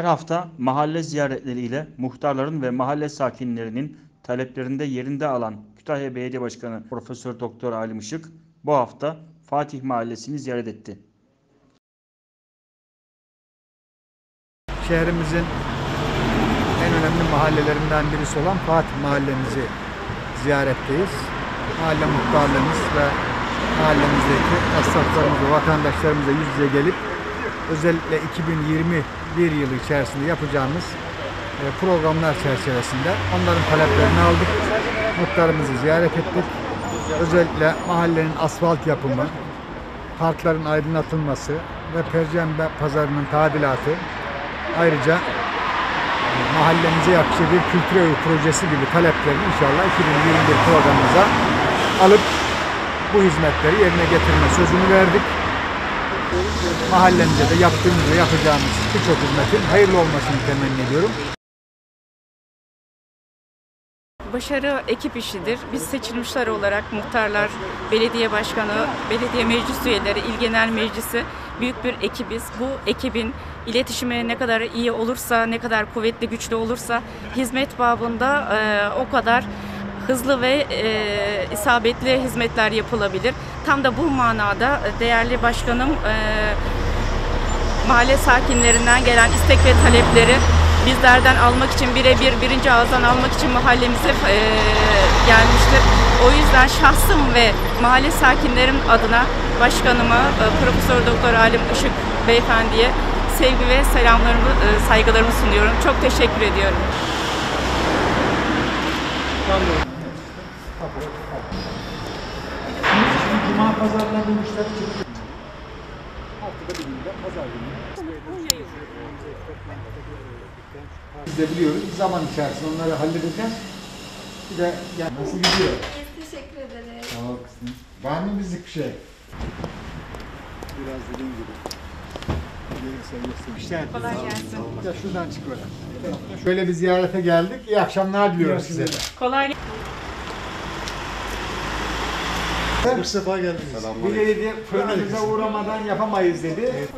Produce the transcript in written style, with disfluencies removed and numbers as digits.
Her hafta mahalle ziyaretleriyle muhtarların ve mahalle sakinlerinin taleplerinde yerinde alan Kütahya Belediye Başkanı Profesör Doktor Alim Işık bu hafta Fatih Mahallesi'ni ziyaret etti. Şehrimizin en önemli mahallelerinden birisi olan Fatih Mahallemizi ziyaretteyiz. Mahalle muhtarlarımız ve mahallemizdeki esnaflarımız ve vatandaşlarımıza yüz yüze gelip özellikle 2021 yılı içerisinde yapacağımız programlar çerçevesinde onların taleplerini aldık. Muhtarımızı ziyaret ettik. Özellikle mahallenin asfalt yapımı, parkların aydınlatılması ve perşembe pazarının tadilatı, ayrıca mahallemize yapıcı bir kültür evi projesi gibi taleplerini inşallah 2021 programımıza alıp bu hizmetleri yerine getirme sözünü verdik. Mahallemize de yaptığımız ve yapacağımız birçok hizmetin hayırlı olmasını temenni ediyorum. Başarı ekip işidir. Biz seçilmişler olarak muhtarlar, belediye başkanı, belediye meclis üyeleri, il genel meclisi büyük bir ekibiz. Bu ekibin iletişimi ne kadar iyi olursa, ne kadar kuvvetli, güçlü olursa hizmet babında o kadar hızlı ve isabetli hizmetler yapılabilir. Tam da bu manada değerli başkanım mahalle sakinlerinden gelen istek ve talepleri bizlerden almak için birinci ağızdan almak için mahallemize gelmiştir. O yüzden şahsım ve mahalle sakinlerim adına başkanıma Profesör Doktor Alim Işık Beyefendi'ye sevgi ve selamlarımı, saygılarımı sunuyorum. Çok teşekkür ediyorum. Cuma pazarlarında müşteri çıktı. Haftada bir günde pazar günü. Biz de biliyoruz. Zaman içerisinde onları halledeceğiz. Bir de yani nasıl gidiyor? Teşekkür ederim. Sağ ol kızım. Var mı müzik bir şey? Biraz dediğim gibi. Kolay gelsin. Ya şuradan çık öyle. Şöyle bir ziyarete geldik. İyi akşamlar diliyoruz size de. Kolay gelsin. Bir sefa geldiniz. Bir belediye programımıza uğramadan yapamayız dedi.